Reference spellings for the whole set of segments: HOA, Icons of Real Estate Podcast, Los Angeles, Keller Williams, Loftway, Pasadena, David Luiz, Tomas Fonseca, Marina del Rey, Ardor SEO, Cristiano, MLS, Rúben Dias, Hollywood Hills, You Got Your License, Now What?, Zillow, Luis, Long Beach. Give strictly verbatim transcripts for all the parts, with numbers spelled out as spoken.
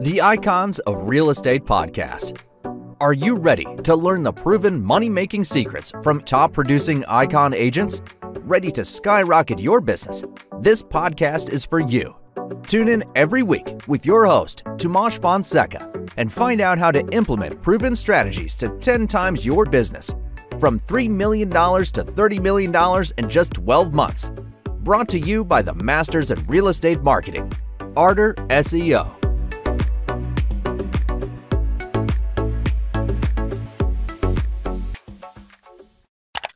The Icons of Real Estate Podcast. Are you ready to learn the proven money-making secrets from top-producing icon agents? Ready to skyrocket your business? This podcast is for you. Tune in every week with your host, Tomas Fonseca, and find out how to implement proven strategies to ten times your business, from three million dollars to thirty million dollars in just twelve months. Brought to you by the Masters in Real Estate Marketing, Ardor S E O.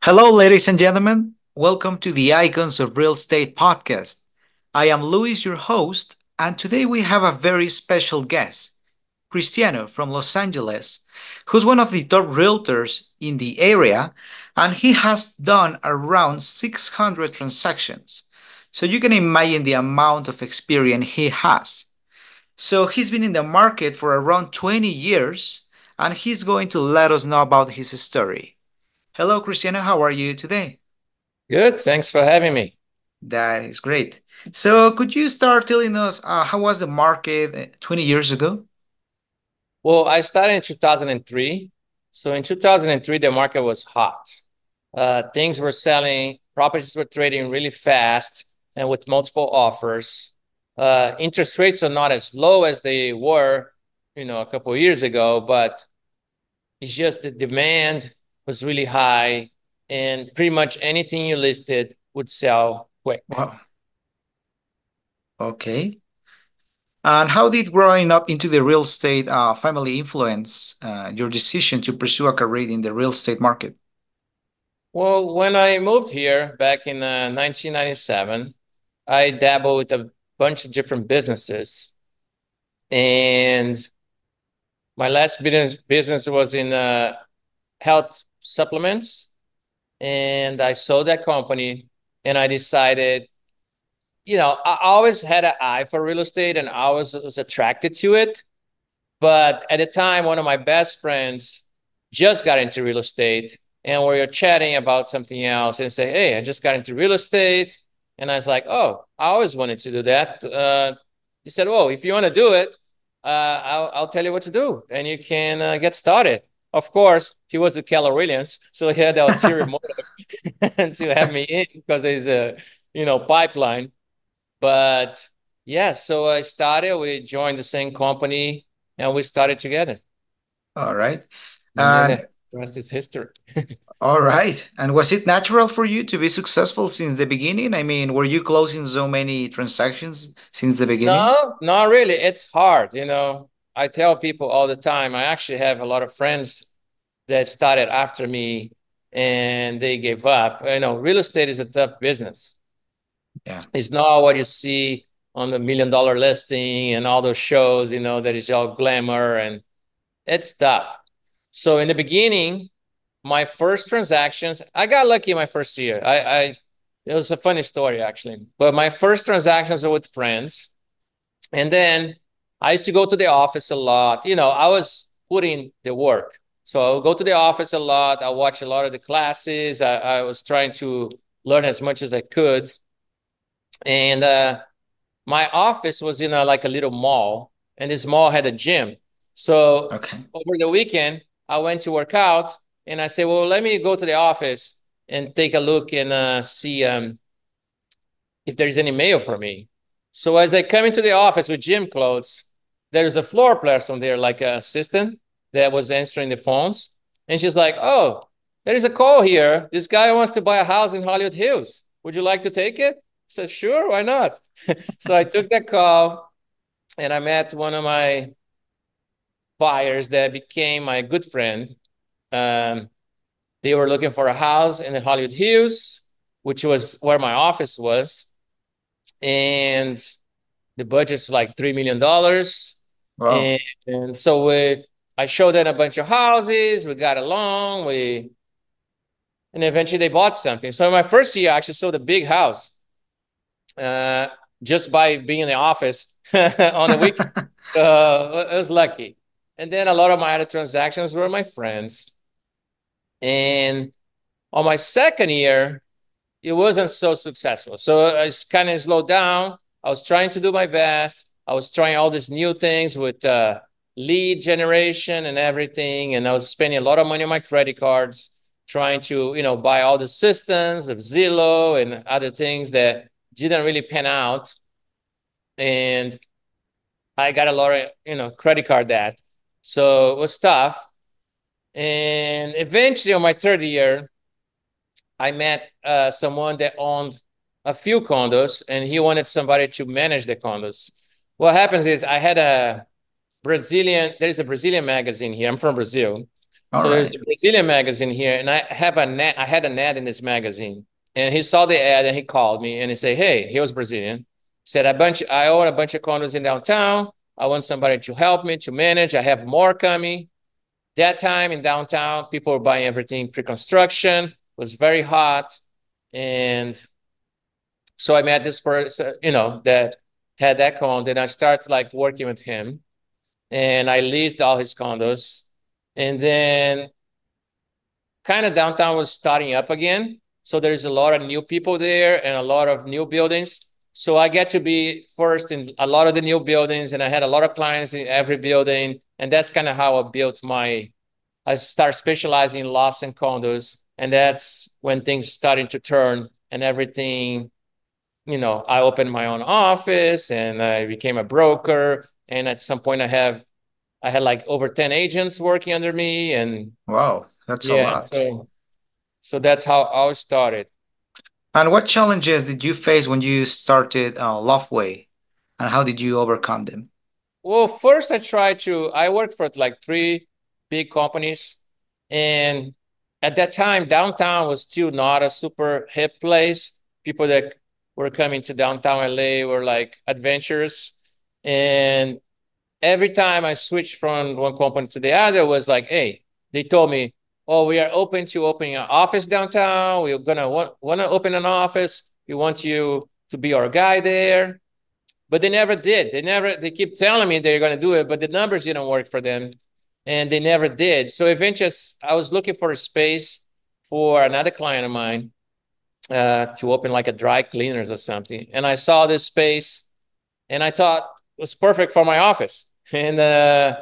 Hello, ladies and gentlemen. Welcome to the Icons of Real Estate Podcast. I am Luis, your host, and today we have a very special guest, Cristiano from Los Angeles, who's one of the top realtors in the area, and he has done around six hundred transactions. So you can imagine the amount of experience he has. So he's been in the market for around twenty years, and he's going to let us know about his story. Hello, Cristiano. How are you today? Good. Thanks for having me. That is great. So could you start telling us uh, how was the market twenty years ago? Well, I started in two thousand three. So in two thousand three, the market was hot. Uh, things were selling. Properties were trading really fast and with multiple offers. Uh, interest rates are not as low as they were, you know, a couple of years ago, but it's just the demand was really high, and pretty much anything you listed would sell quick. Wow. Okay. And how did growing up into the real estate uh, family influence uh, your decision to pursue a career in the real estate market? Well, when I moved here back in uh, nineteen ninety-seven, I dabbled with a bunch of different businesses. And my last business, business was in uh, health supplements, and I sold that company, and I decided, you know, I always had an eye for real estate and I always was attracted to it. But at the time, one of my best friends just got into real estate, and we were chatting about something else and say, hey, I just got into real estate. And I was like, oh, I always wanted to do that. Uh, he said, well, if you want to do it, uh, I'll, I'll tell you what to do and you can uh, get started. Of course, he was a Keller Williams, so he had the ulterior motive to have me in because there's a, you know, pipeline. But yeah, so I started, we joined the same company, and we started together. All right. And uh, the rest is history. All right. And was it natural for you to be successful since the beginning? I mean, were you closing so many transactions since the beginning? No, not really. It's hard, you know. I tell people all the time, I actually have a lot of friends that started after me and they gave up. You know, real estate is a tough business. Yeah. It's not what you see on the million dollar listing and all those shows, you know, that is all glamour, and it's tough. So in the beginning, my first transactions, I got lucky my first year. I, I it was a funny story actually, but my first transactions were with friends. And then I used to go to the office a lot. You know, I was putting the work. So I would go to the office a lot. I watch a lot of the classes. I, I was trying to learn as much as I could. And uh, my office was in a, like a little mall. And this mall had a gym. So okay. Over the weekend, I went to work out. And I said, well, let me go to the office and take a look and uh, see um, if there's any mail for me. So as I come into the office with gym clothes, there's a floor person there, like an assistant that was answering the phones. And she's like, oh, there is a call here. This guy wants to buy a house in Hollywood Hills. Would you like to take it? I said, sure, why not? So I took that call and I met one of my buyers that became my good friend. Um, they were looking for a house in the Hollywood Hills, which was where my office was. And the budget's like three million dollars. Wow. And, and so we, I showed them a bunch of houses. We got along. We, and eventually they bought something. So in my first year, I actually sold a big house uh, just by being in the office on the weekend. So I was lucky. And then a lot of my other transactions were my friends. And on my second year, it wasn't so successful. So I kind of slowed down. I was trying to do my best. I was trying all these new things with uh, lead generation and everything. And I was spending a lot of money on my credit cards, trying to, you know, buy all the systems of Zillow and other things that didn't really pan out. And I got a lot of, you know, credit card debt. So it was tough. And eventually on my third year, I met uh, someone that owned a few condos, and he wanted somebody to manage the condos. What happens is I had a Brazilian, there's a Brazilian magazine here. I'm from Brazil. All so right. There's a Brazilian magazine here, and I have a net, I had an ad in this magazine, and he saw the ad and he called me and he said, hey, he was Brazilian. Said, a bunch, I own a bunch of condos in downtown. I want somebody to help me, to manage. I have more coming. That time in downtown, people were buying everything pre-construction. It was very hot. And so I met this person, you know, that had that condo. And I started, like, working with him. And I leased all his condos. And then kind of downtown was starting up again. So there's a lot of new people there and a lot of new buildings. So I get to be first in a lot of the new buildings, and I had a lot of clients in every building. And that's kind of how I built my, I started specializing in lofts and condos. And that's when things started to turn and everything, you know, I opened my own office and I became a broker. And at some point I have, I had like over ten agents working under me. And wow, that's yeah, a lot. So, so that's how I started. And what challenges did you face when you started uh, Loftway, and how did you overcome them? Well, first I tried to, I worked for like three big companies. And at that time, downtown was still not a super hip place. People that were coming to downtown L A were like adventurers. And every time I switched from one company to the other was like, hey, they told me, oh, we are open to opening an office downtown. We're going to want, want to open an office. We want you to be our guy there. But they never did. They never, they keep telling me they're going to do it, but the numbers didn't work for them. And they never did. So eventually I was looking for a space for another client of mine uh, to open like a dry cleaners or something. And I saw this space and I thought it was perfect for my office. And, uh,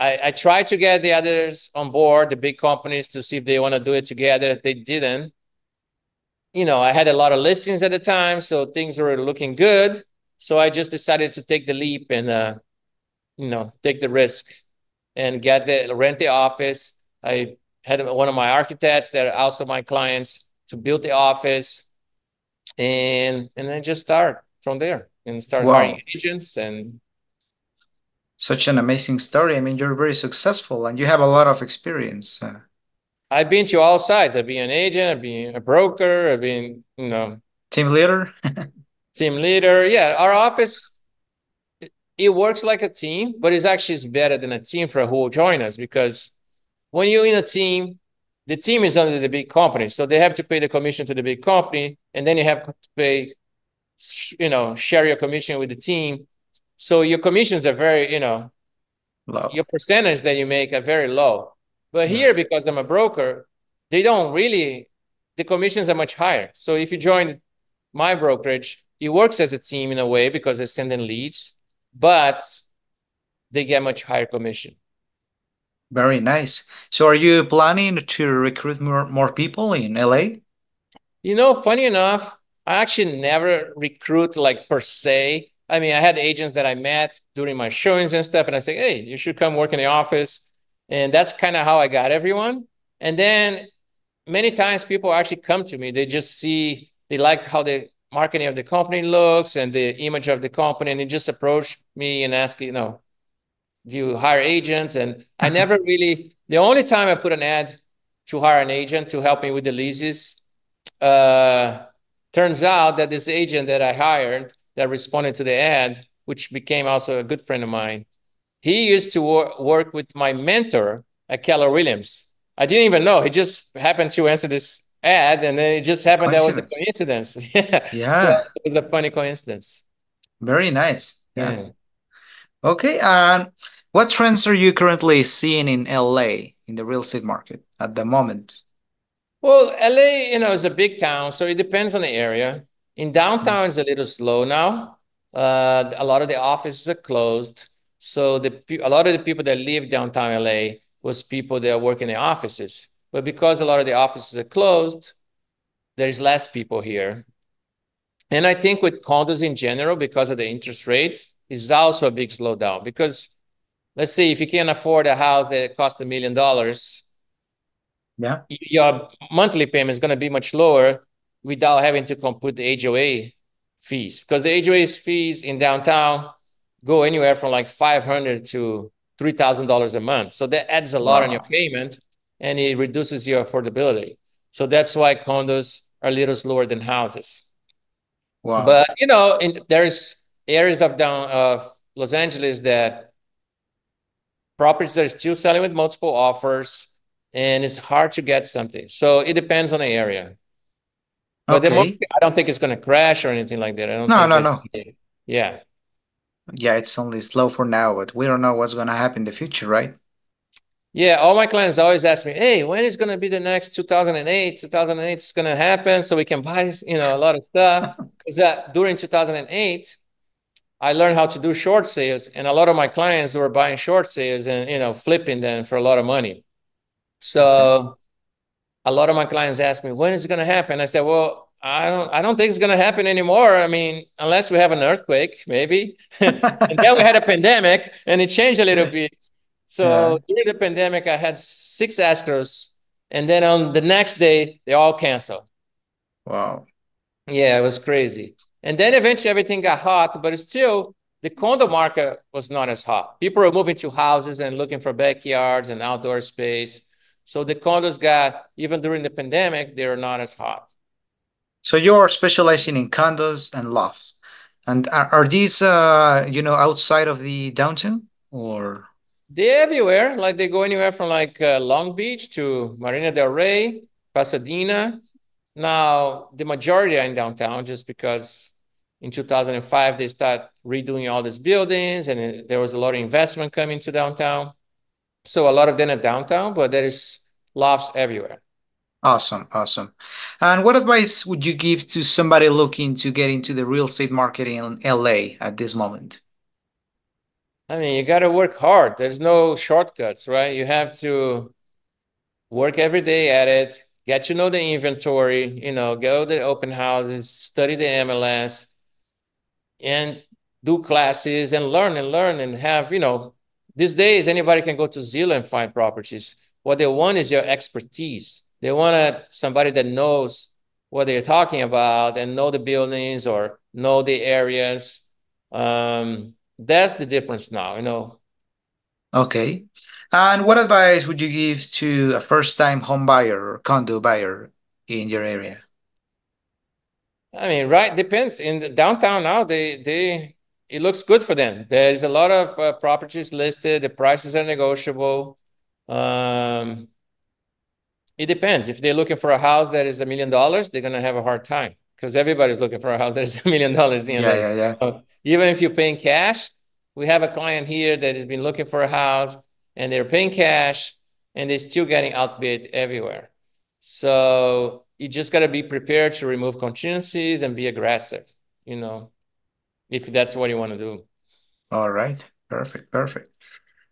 I, I tried to get the others on board, the big companies, to see if they want to do it together. They didn't. You know, I had a lot of listings at the time, so things were looking good. So I just decided to take the leap and, uh, you know, take the risk and get the rent the office. I had one of my architects that are also my clients to build the office, and and then just start from there and start wow. hiring agents and. Such an amazing story. I mean, you're very successful and you have a lot of experience. I've been to all sides. I've been an agent. I've been a broker. I've been, you know. Team leader. Team leader. Yeah. Our office, it works like a team, but it's actually better than a team for who will join us, because when you're in a team, the team is under the big company. So they have to pay the commission to the big company, and then you have to pay, you know, share your commission with the team. So your commissions are very, you know, low. Your percentage that you make are very low. But here, yeah. because I'm a broker, they don't really, the commissions are much higher. So if you join my brokerage, it works as a team in a way because they send in leads, but they get much higher commission. Very nice. So are you planning to recruit more, more people in L A? You know, funny enough, I actually never recruit like per se. I mean, I had agents that I met during my showings and stuff, and I said, hey, you should come work in the office. And that's kind of how I got everyone. And then many times people actually come to me. They just see, they like how the marketing of the company looks and the image of the company. And they just approach me and ask, you know, do you hire agents? And I never really, the only time I put an ad to hire an agent to help me with the leases, uh, turns out that this agent that I hired that responded to the ad, which became also a good friend of mine. He used to wor- work with my mentor at Keller Williams. I didn't even know. He just happened to answer this ad, and then it just happened that was a coincidence. yeah. yeah. So it was a funny coincidence. Very nice. Yeah. yeah. Okay. Um, what trends are you currently seeing in L A, in the real estate market at the moment? Well, L A, you know, is a big town, so it depends on the area. In downtown, it's a little slow now. Uh, a lot of the offices are closed. So the a lot of the people that live downtown L A was people that work in the offices. But because a lot of the offices are closed, there's less people here. And I think with condos in general, because of the interest rates, is also a big slowdown. Because let's say if you can't afford a house that costs a million dollars, yeah, your monthly payment is going to be much lower without having to compute the H O A fees. Because the H O A fees in downtown go anywhere from like five hundred dollars to three thousand dollars a month. So that adds a lot wow. on your payment, and it reduces your affordability. So that's why condos are a little slower than houses. Wow. But, you know, in, there's areas of, down, of Los Angeles that properties that are still selling with multiple offers, and it's hard to get something. So it depends on the area. But okay. the moment, I don't think it's going to crash or anything like that. I don't no, no, no. It. Yeah. Yeah, it's only slow for now, but we don't know what's going to happen in the future, right? Yeah, all my clients always ask me, hey, when is going to be the next two thousand eight? two thousand eight is going to happen so we can buy, you know, a lot of stuff. Because uh, during two thousand eight, I learned how to do short sales, and a lot of my clients were buying short sales and, you know, flipping them for a lot of money. So a lot of my clients ask me, when is it going to happen? I said, well, I don't, I don't think it's going to happen anymore. I mean, unless we have an earthquake, maybe. And then we had a pandemic, and it changed a little bit. So yeah. during the pandemic, I had six escrows, and then on the next day, they all canceled. Wow. Yeah, it was crazy. And then eventually everything got hot, but still the condo market was not as hot. People were moving to houses and looking for backyards and outdoor space. So the condos got, even during the pandemic, they were not as hot. So you're specializing in condos and lofts. And are, are these, uh, you know, outside of the downtown or...? They're everywhere. Like they go anywhere from like uh, Long Beach to Marina del Rey, Pasadena. Now, the majority are in downtown just because in two thousand five, they start redoing all these buildings and it, there was a lot of investment coming to downtown. So a lot of them are downtown, but there is lofts everywhere. Awesome. Awesome. And what advice would you give to somebody looking to get into the real estate market in L A at this moment? I mean, you got to work hard. There's no shortcuts, right? You have to work every day at it, get to know the inventory, you know, go to the open houses, study the M L S, and do classes and learn and learn and have, you know, these days anybody can go to Zillow and find properties. What they want is your expertise. They want a, somebody that knows what they're talking about and know the buildings or know the areas. Um, That's the difference now, you know. Okay. And what advice would you give to a first-time home buyer or condo buyer in your area? I mean, right, depends. In the downtown now, they they it looks good for them. There's a lot of uh, properties listed. The prices are negotiable. Um, it depends. If they're looking for a house that is a million dollars, they're going to have a hard time because everybody's looking for a house that is a million dollars. Yeah, yeah, yeah. So, even if you're paying cash, we have a client here that has been looking for a house and they're paying cash and they're still getting outbid everywhere. So you just got to be prepared to remove contingencies and be aggressive, you know, if that's what you want to do. All right. Perfect. Perfect.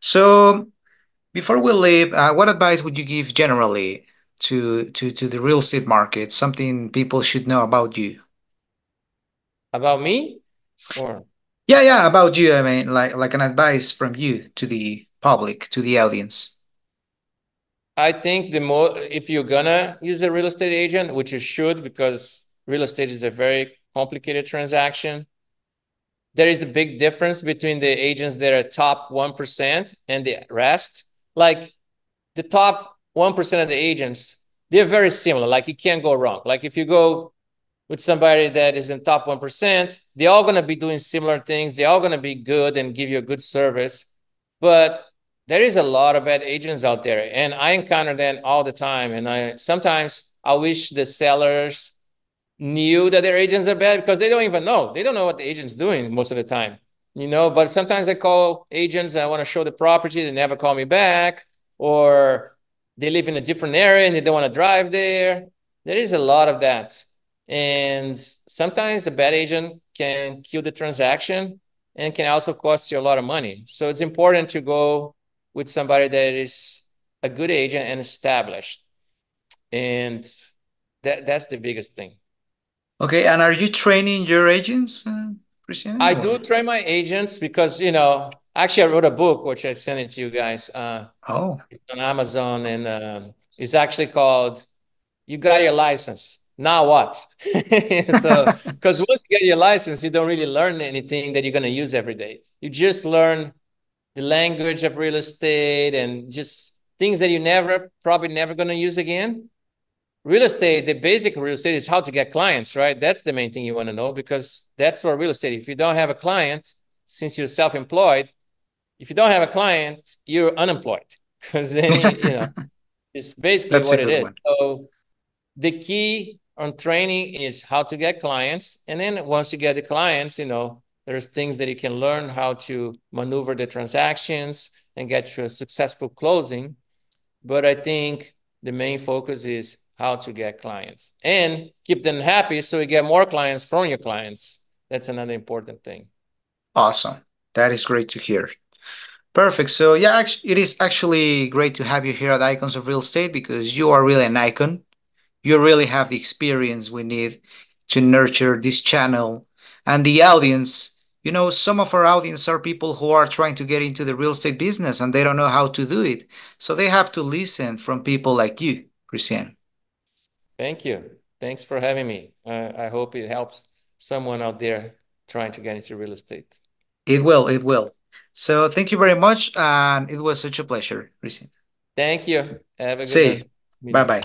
So before we leave, uh, what advice would you give generally to, to, to the real estate market? Something people should know about you. About me? Or yeah, yeah, about you. I mean, like like an advice from you to the public, to the audience. I think the more, if you're gonna use a real estate agent, which you should, because real estate is a very complicated transaction, there is a big difference between the agents that are top one percent and the rest. Like the top one percent of the agents, they're very similar. Like you can't go wrong. Like if you go with somebody that is in top one percent, they're all going to be doing similar things. They're all going to be good and give you a good service. But there is a lot of bad agents out there. And I encounter them all the time. And I sometimes I wish the sellers knew that their agents are bad because they don't even know. They don't know what the agent's doing most of the time, you know, but sometimes I call agents and I want to show the property. They never call me back, or they live in a different area and they don't want to drive there. There is a lot of that. And sometimes the bad agent can kill the transaction and can also cost you a lot of money. So it's important to go with somebody that is a good agent and established. And that that's the biggest thing. Okay. And are you training your agents, uh, Cristiano? I do train my agents because, you know, actually I wrote a book, which I sent it to you guys. Uh, oh. It's on Amazon, and um, it's actually called You Got Your License. Now what? So, because once you get your license, you don't really learn anything that you're going to use every day. You just learn the language of real estate and just things that you never, probably never going to use again. Real estate, the basic real estate is how to get clients, right? That's the main thing you want to know, because that's where real estate, if you don't have a client, since you're self-employed, if you don't have a client, you're unemployed. Because then, you know, it's basically that's what it is. One. So the key on training is how to get clients. And then once you get the clients, you know, there's things that you can learn how to maneuver the transactions and get to a successful closing. But I think the main focus is how to get clients and keep them happy, so you get more clients from your clients. That's another important thing. Awesome. That is great to hear. Perfect. So yeah, it is actually great to have you here at Icons of Real Estate, because you are really an icon. You really have the experience we need to nurture this channel and the audience. You know, some of our audience are people who are trying to get into the real estate business and they don't know how to do it. So they have to listen from people like you, Cristiano. Thank you. Thanks for having me. Uh, I hope it helps someone out there trying to get into real estate. It will. It will. So thank you very much. And it was such a pleasure, Cristiano. Thank you. Have a good day. Bye-bye.